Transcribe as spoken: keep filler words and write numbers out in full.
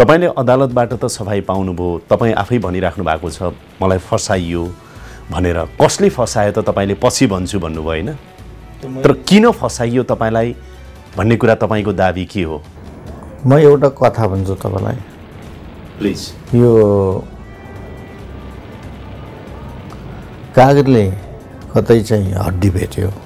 तपाईले अदालतबाट त सफाई पाउनुभयो, तपाई आफै भनिराख्नु भएको छ मलाई फसाइयो भनेर। कसले फसायो त? तपाईले पछि भन्छु भन्नुभयो हैन, तर किन फसाइयो तपाईलाई भन्ने कुरा तपाईको दाबी के हो? म एउटा कथा भन्छु तपाईलाई, प्लिज। यो कागरले कतै चाहिँ हड्डी भेट्यो,